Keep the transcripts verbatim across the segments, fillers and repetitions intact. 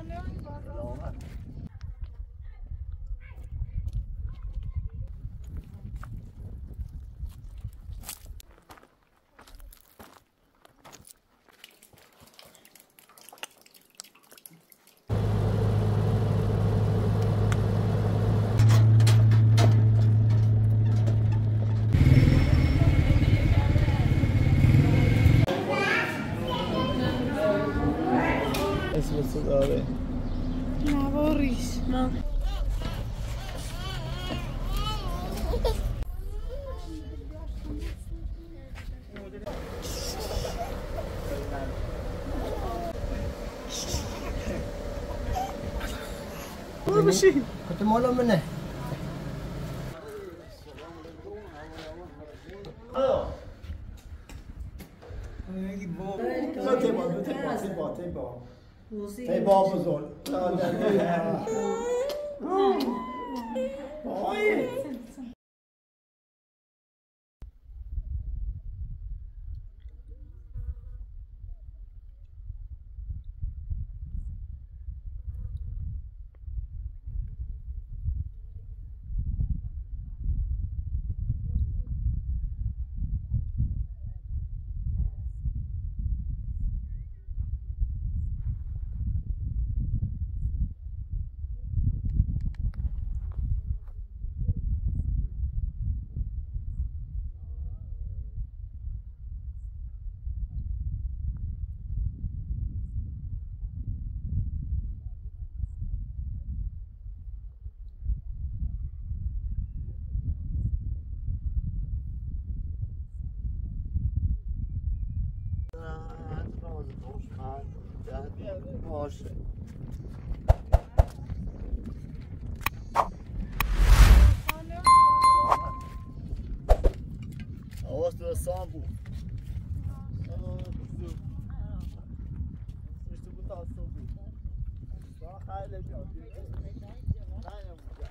Buonissimo. Olur mu şey? Kötüm olur mu ne? Teyba, teyba, teyba, teyba. Teyba mı zor? Oy! Boş. Ağustos ve sambu. İşte bu tarz oldu. Daha hayli bir adı. Aynen bu ya.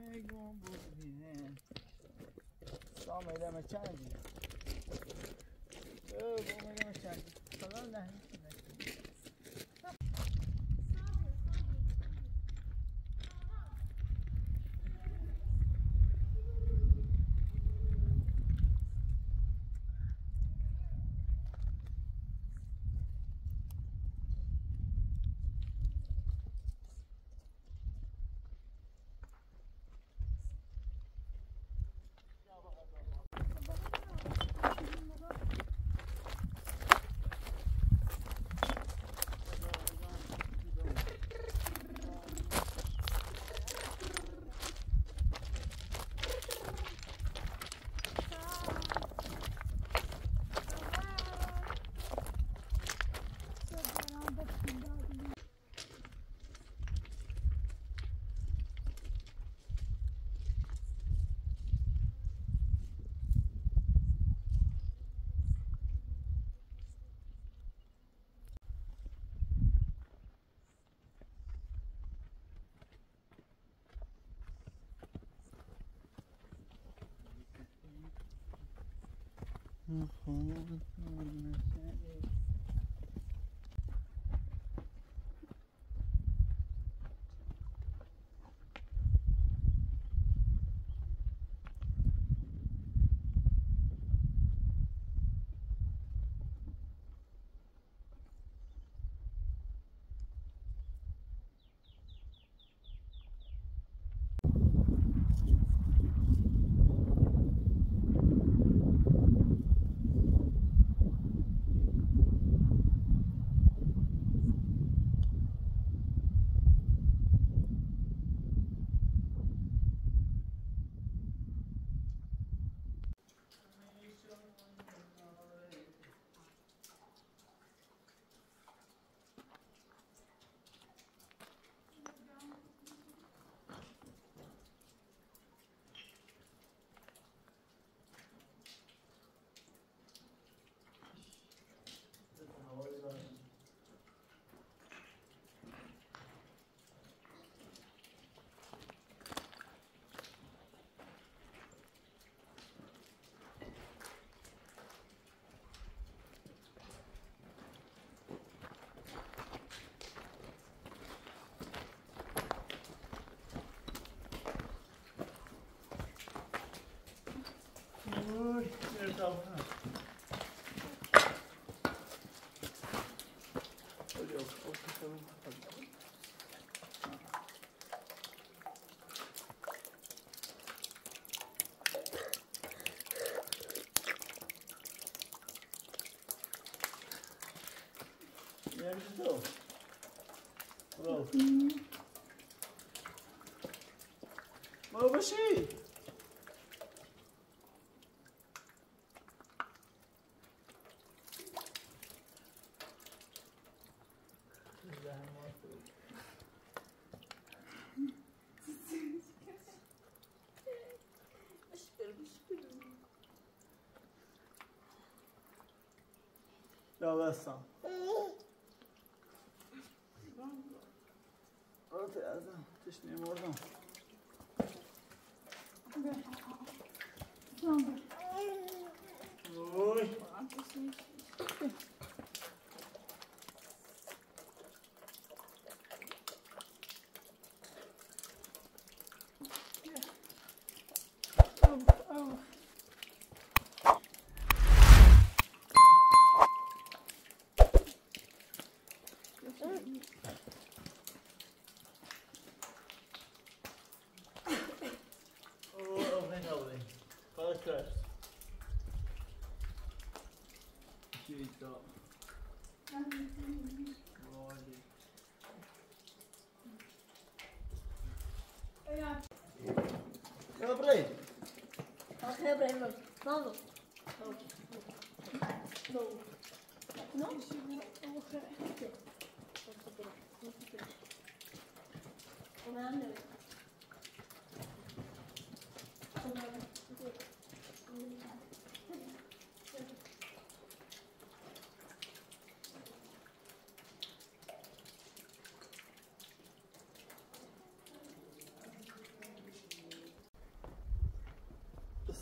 Megon Bobine. Some eleme çangi. Ee, bu eleme çangi. Falan da. Oh, hold on a second. Yeah, so. Well. Well, was she? No, that's not. Oradan, düşüneyim oradan. Oy. Stop. Добрый. Добрый, мой. Мало. Ну. Ну,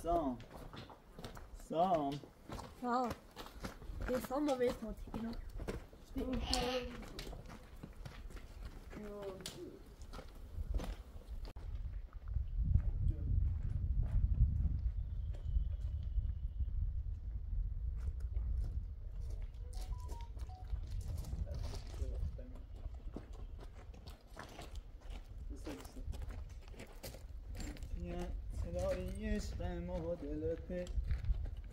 some. Some. Wow. There's some of it not taken up. Ben modelete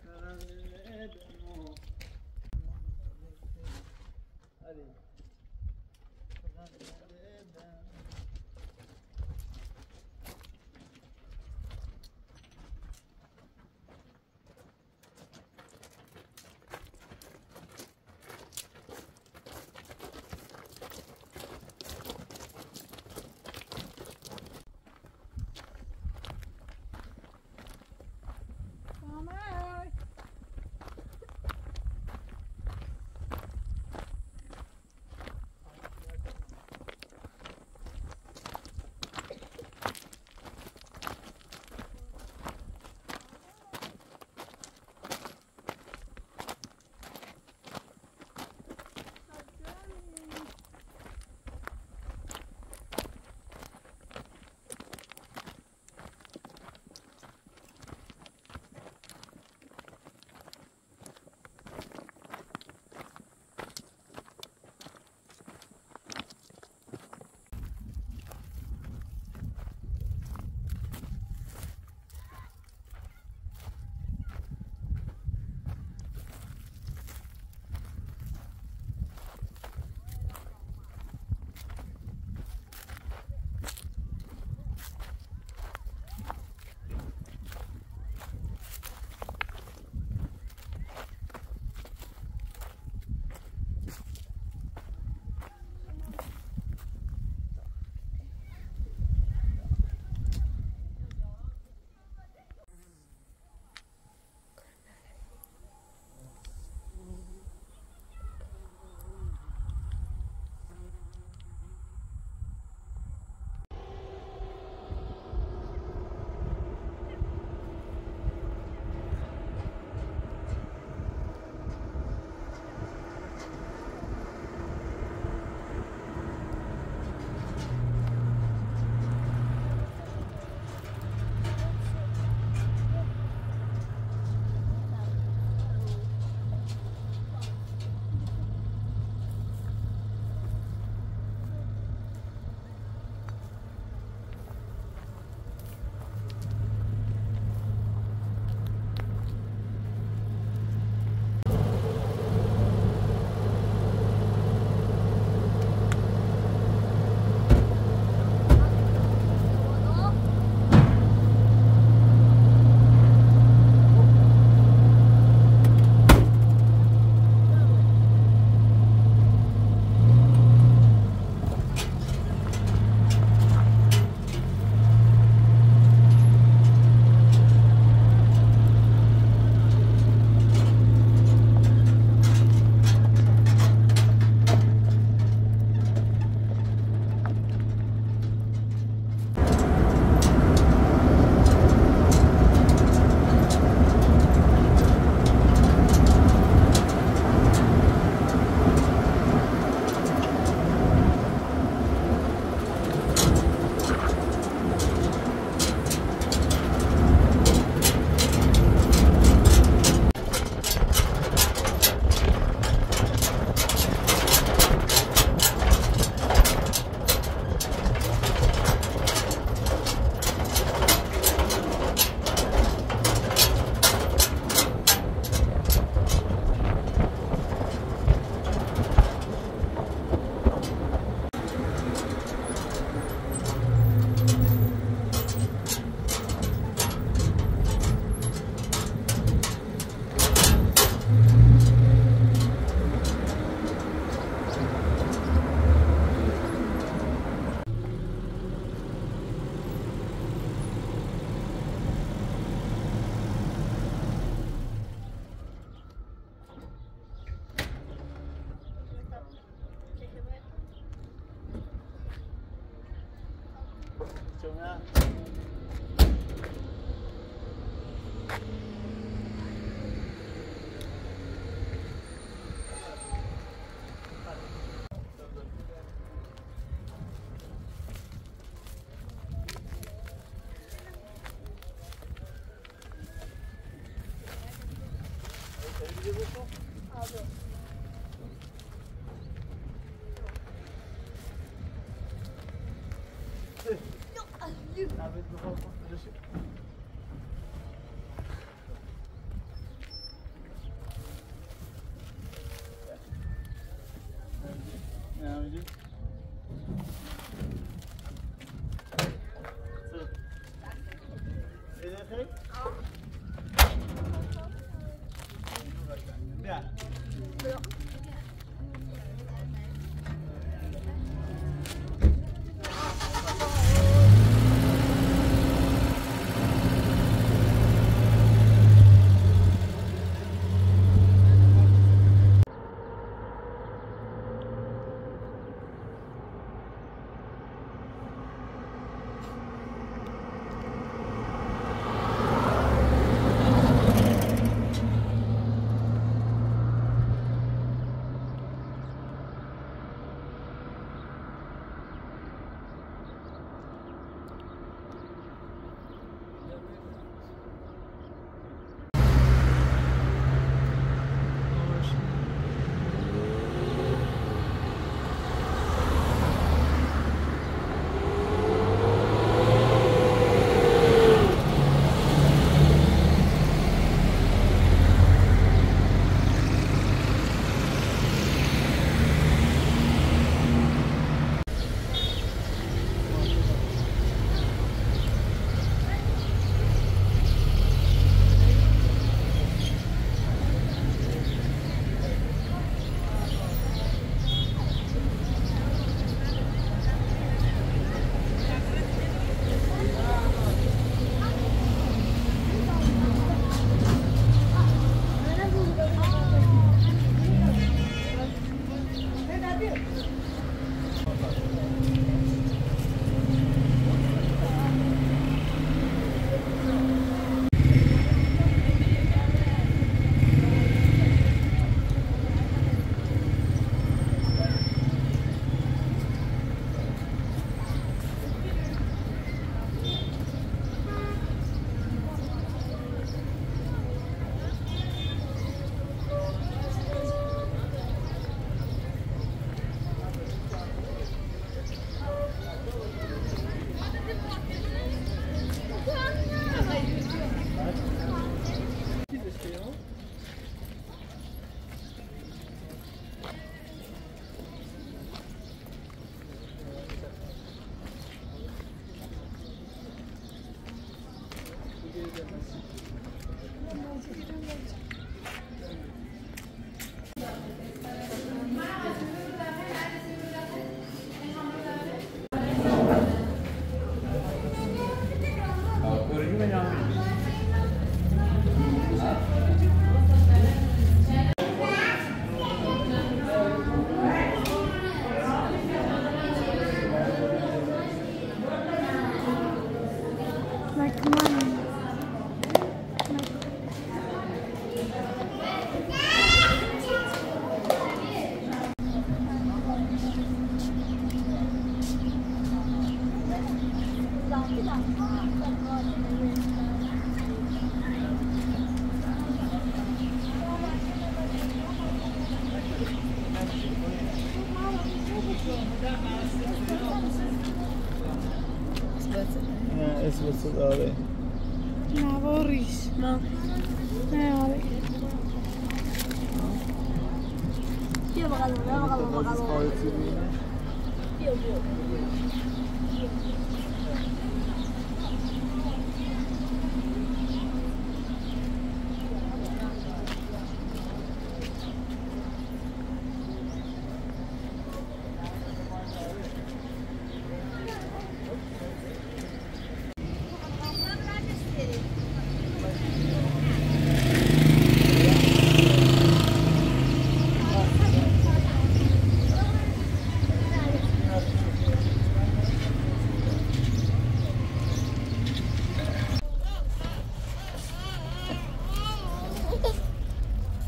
karanlıdemo. Hadi.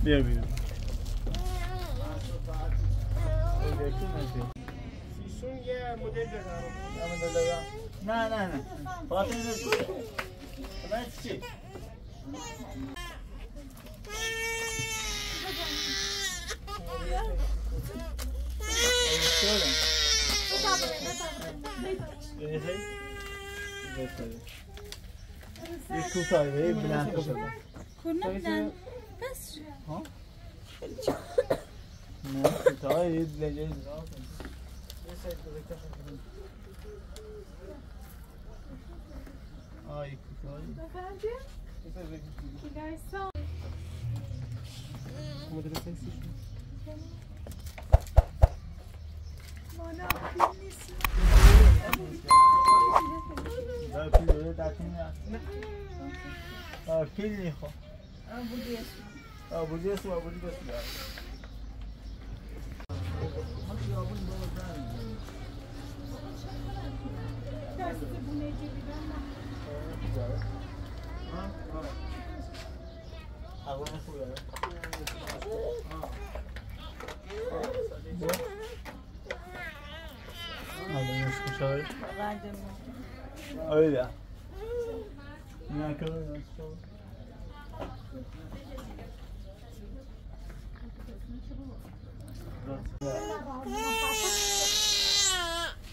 Yeah, yeah. anything? Yes, sir. It's too far away, blank. Couldn't blank. Best. Huh? No, it's all right. Let's just draw. This side, the right side. Oh, it's all right. You guys saw. What did I say? Mona, please. لا پیروزه داشتیم نه پیل نیخو آبودی است آبودی است آبودی است دست بونه جیبیدن نه آقای خوبه آقای خوبه öyle ne arkadaşlar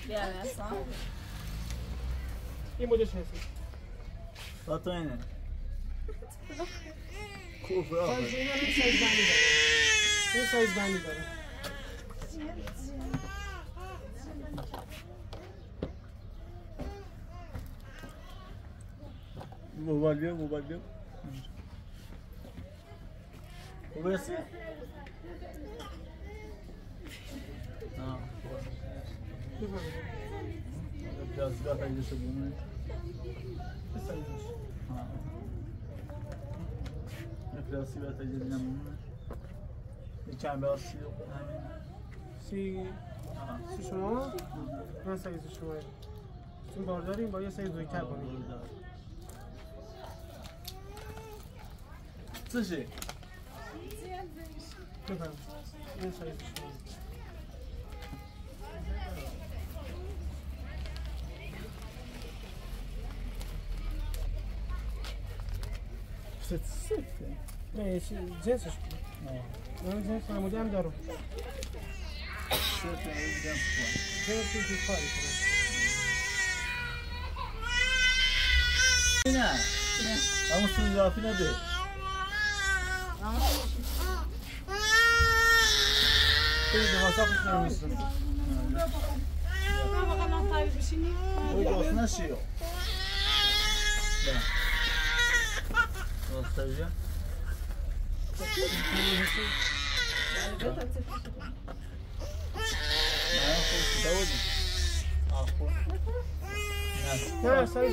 ya ya sağ İmode şesi Fatayne Kufra Fatayne'nin sözlerini ne sözlerini Mobile yok, mobile yok. Burası? Haa. Biraz daha kaygısı bunu. Haa. Biraz daha kaygısı bunu. İçen biraz siyah. Siyah. Siyah şuna. Ben sayısı şuna. Şimdi bardarıyım, baya sayı duyken bakıyorum. This is it. Good one. This is it. It's sick. No, it's just. No. No, just I'm going to do. Just to fight. No. I'm still laughing at it. Teyze masraf etmemişsin. Buna bakalım tabii bir şey mi? Bu dostuna şey yok. Ben. Nostalji. Ben de tabii. Ben hoş davul. Ah bu. Ya sayı.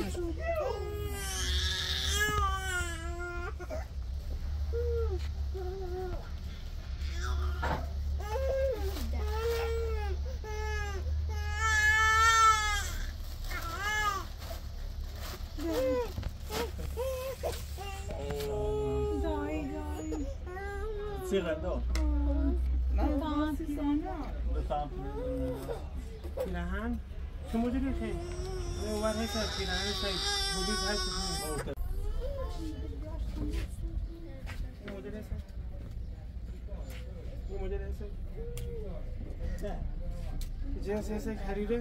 Sirendo. Tamam, sirendo. Tamam. Kilahan. Kim oldu ki şey? Ne var hesap kilahan şey? Bu bir her şey. Okay. Ne oldu desen? Ne oldu desen? Ne? Cins hesap harire.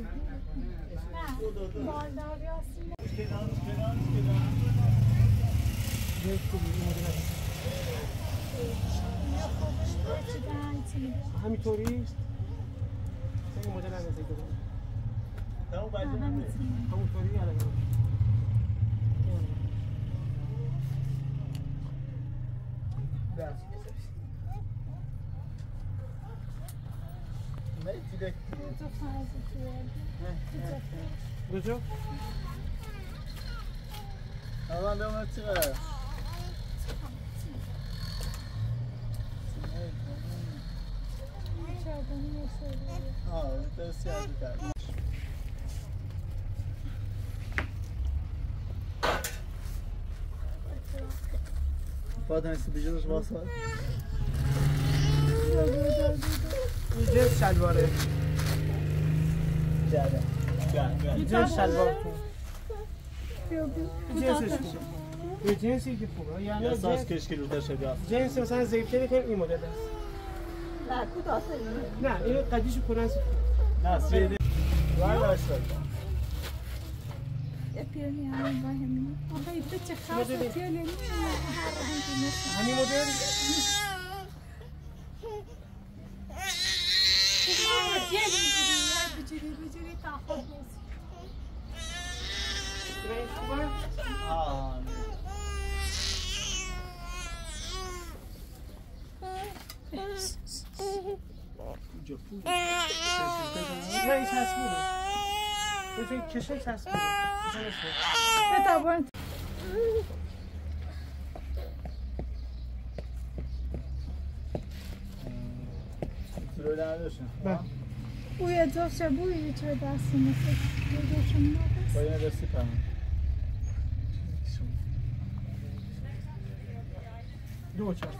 Maldar yasın. Kenan, Kenan, Kenan. Ne oldu desen? همینطوری سعی مدل هست دیگه. تا اون بعد همونطوری علاقه. داشت. نه دیگه. نه. گوشو. حالا دوم چیه؟ हाँ तो इससे आगे क्या है? बाद में इससे business बात है। मुझे शलवार है। क्या है? क्या क्या? मुझे शलवार है। जेंसी की। जेंसी की पूरा यानी सांस किस की लुटा शब्द? जेंसी सांस जेबते लेकिन ये मॉडल है। نه کوتاه نه اینو قدیش کردن نه سری وای وای شد أبيني أنا باهمني أبغى يبتدي خاصة تيلني هني موديل بجري بجري تأخذ نص Ben uyuyacaksa bu uyuyacak dersiniz. Bayağı da süper. Dua çarşı.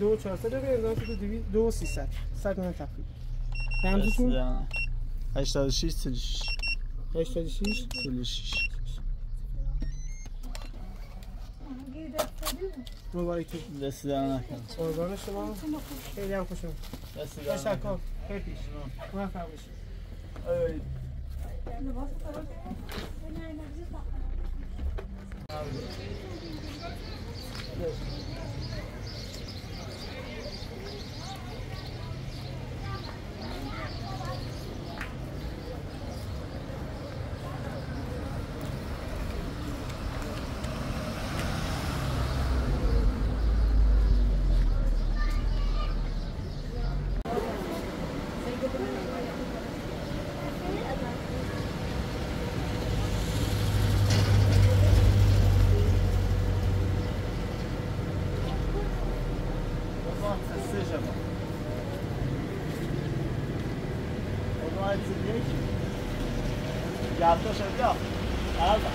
دو چهارصد به اضافه دو سیصد صد من تخفیف رمزتون هشتاد و شش سلش هشتاد و شش سلش مبارک دست درنکن قربان شما خیلی هم خوشم دست درنکن تشکر خیلی پیش موفق باشید Yaptı şöyle yap. Al bak.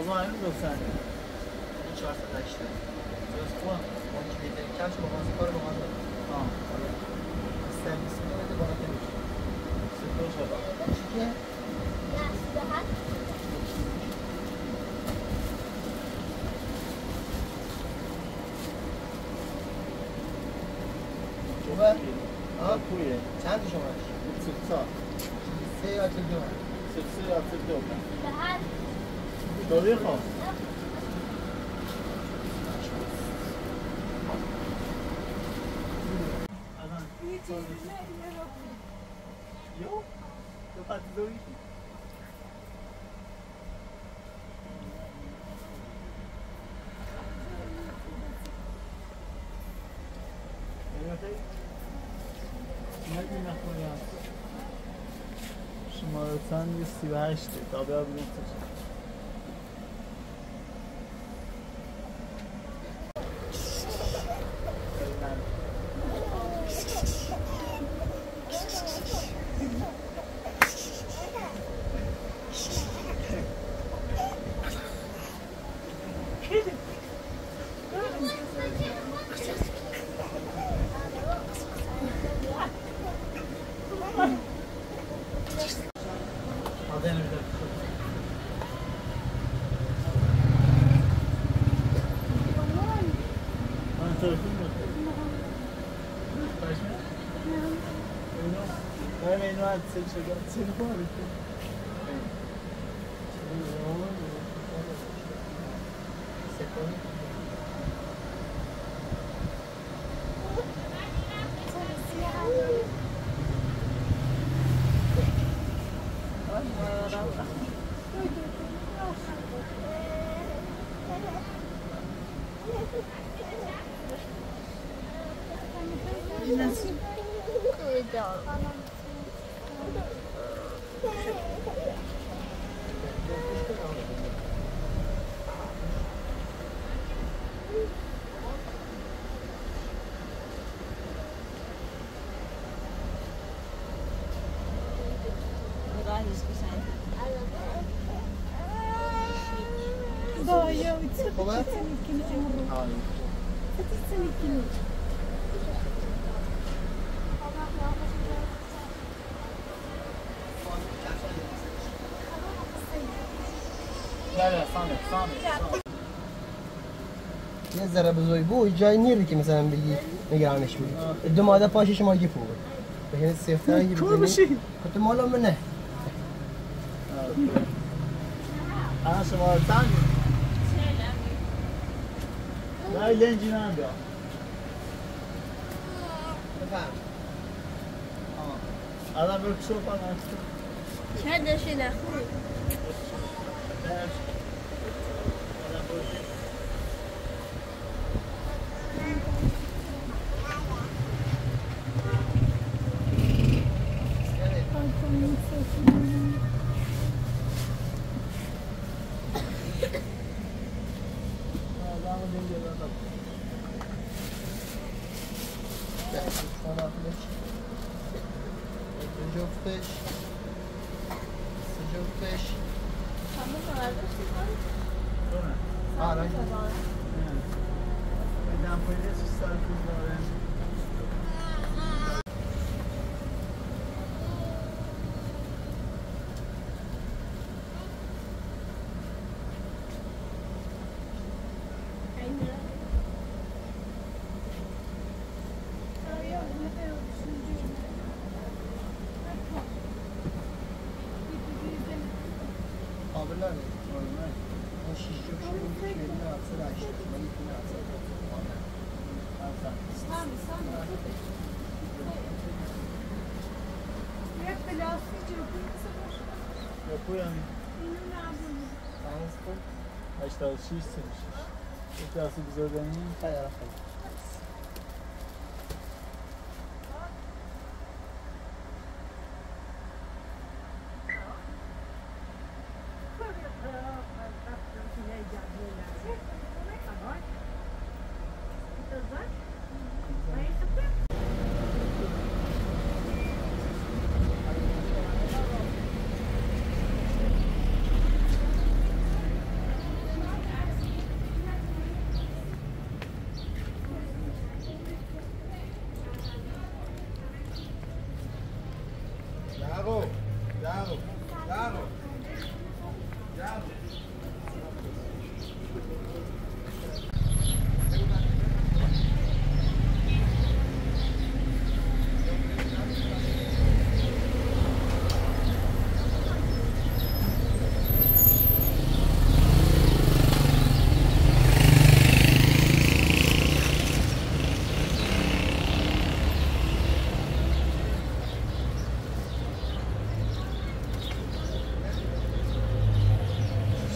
O zaman aynı doksan. Hiç varsa da işte. Söz kullan. on iki litre. Kaç babası para babası. Tamam. Sen misin? Evet de bana demiş. Sıfır şöyle bak. Çünkü. Ya size hak. Çoğal. Ha kuyu. Sen de çoğal. Sıksa. Sıksa yatırdı mı? Sıksa yatırdı mı? Doğru mu? Yok. Kapattı doğru. شمارتان یه سی و هشته تا به آبیدتر Sen şöyle seni var mı? Kolay. Hadi sen ikini. Hadi sen ikini. да, сами, сами. یه ذره بزرگ بود جایی نیره که مثلا بگی نگرانش بگی دو ماده پاشش ما گیف بود بگید سیفتر گیف بود کتو مالا من نه آن شما تن نه لنجی نه هم بیا بفهم آدم برو کسو پا نکتو چه داشتی نخوری آدم برو کسو Kaç tane şiş istemiş? Ekası güzel deneyim. Hayır, hayır.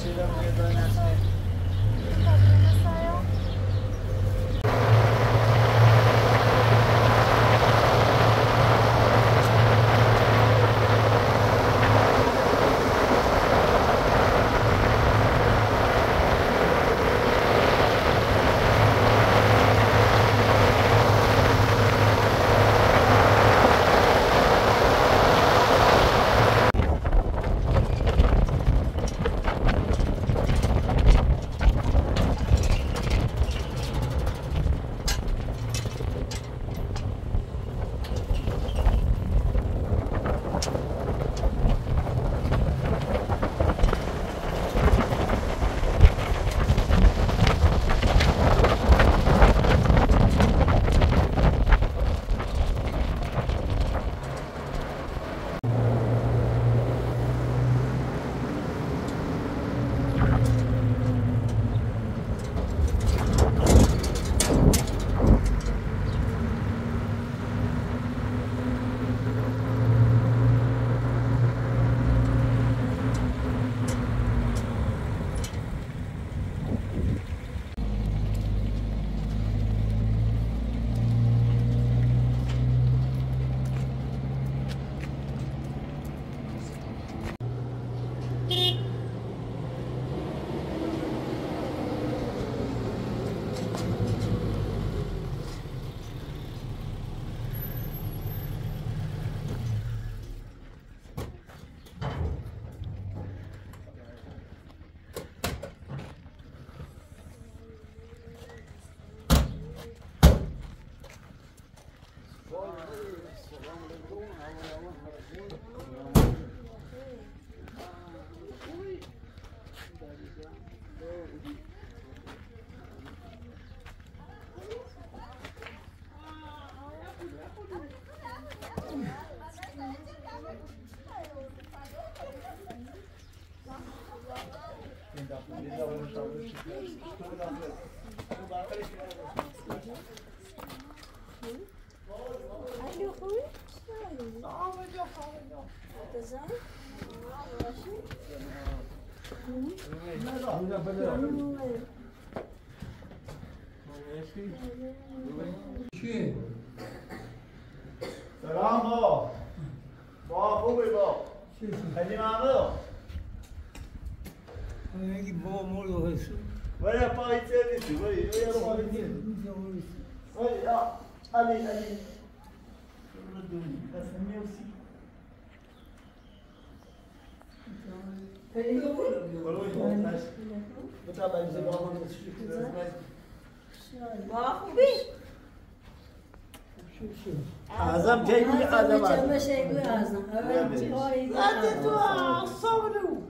Sen Allez, allez. Azam Ceyli Azam Hadi toi, sauve-nous.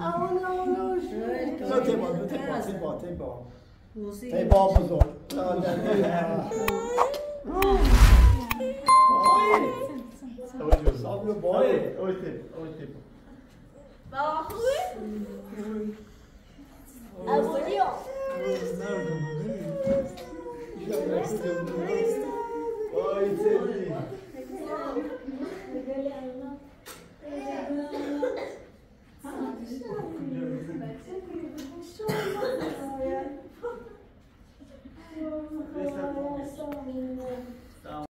Ah non, non, je... T'es bon, t'es bon, t'es bon. T'es bon, besoin. Oh, oh, oh, oh, oh, oh,